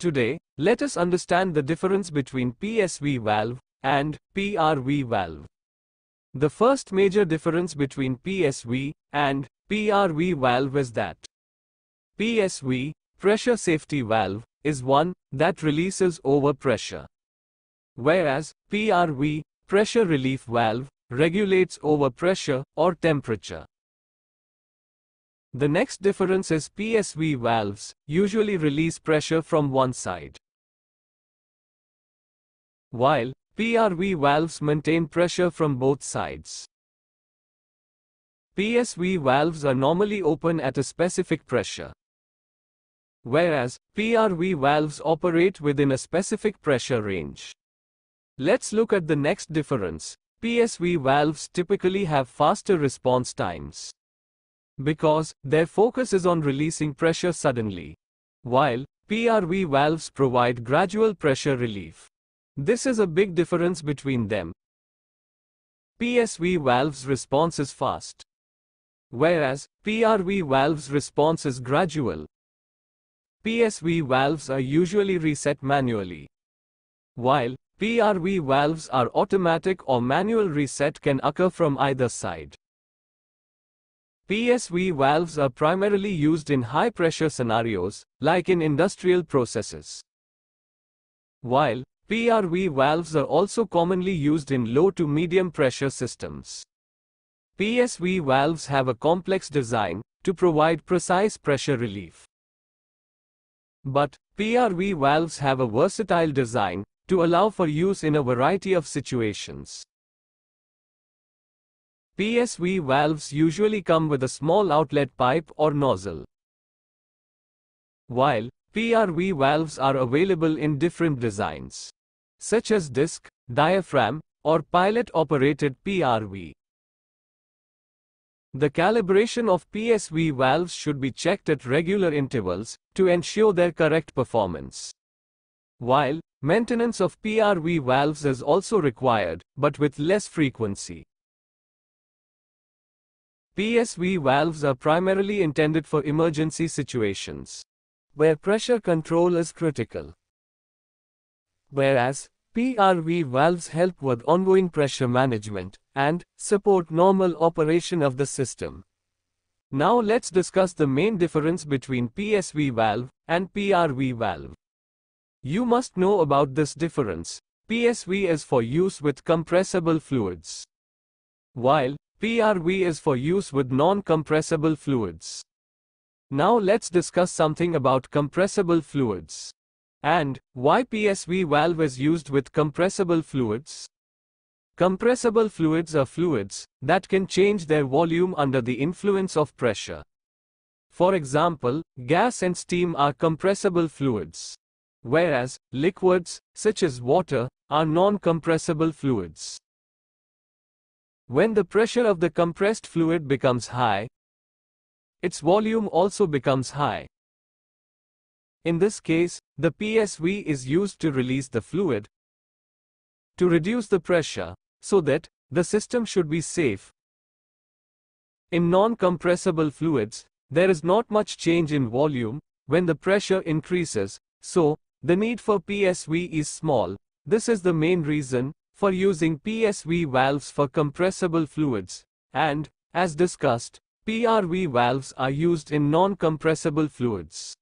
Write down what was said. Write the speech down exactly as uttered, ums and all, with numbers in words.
Today, let us understand the difference between P S V valve and P R V valve. The first major difference between P S V and P R V valve is that P S V, pressure safety valve, is one that releases overpressure, whereas P R V, pressure relief valve, regulates overpressure or temperature. The next difference is P S V valves usually release pressure from one side, while P R V valves maintain pressure from both sides. P S V valves are normally open at a specific pressure, whereas P R V valves operate within a specific pressure range. Let's look at the next difference. P S V valves typically have faster response times because their focus is on releasing pressure suddenly, while P R V valves provide gradual pressure relief. This is a big difference between them. P S V valves' response is fast, whereas P R V valves' response is gradual. P S V valves are usually reset manually, while P R V valves are automatic, or manual reset can occur from either side. P S V valves are primarily used in high-pressure scenarios, like in industrial processes, while P R V valves are also commonly used in low to medium pressure systems. P S V valves have a complex design to provide precise pressure relief, but P R V valves have a versatile design to allow for use in a variety of situations. P S V valves usually come with a small outlet pipe or nozzle, while P R V valves are available in different designs, such as disc, diaphragm, or pilot-operated P R V. The calibration of P S V valves should be checked at regular intervals to ensure their correct performance, while maintenance of P R V valves is also required, but with less frequency. P S V valves are primarily intended for emergency situations, where pressure control is critical, whereas P R V valves help with ongoing pressure management and support normal operation of the system. Now let's discuss the main difference between P S V valve and P R V valve. You must know about this difference. P S V is for use with compressible fluids, while P R V is for use with non-compressible fluids. Now let's discuss something about compressible fluids and why P S V valve is used with compressible fluids. Compressible fluids are fluids that can change their volume under the influence of pressure. For example, gas and steam are compressible fluids, whereas liquids, such as water, are non-compressible fluids. When the pressure of the compressed fluid becomes high, its volume also becomes high. In this case, the P S V is used to release the fluid to reduce the pressure, so that the system should be safe. In non-compressible fluids, there is not much change in volume when the pressure increases, so the need for P S V is small. This is the main reason for using P S V valves for compressible fluids, and, as discussed, P R V valves are used in non-compressible fluids.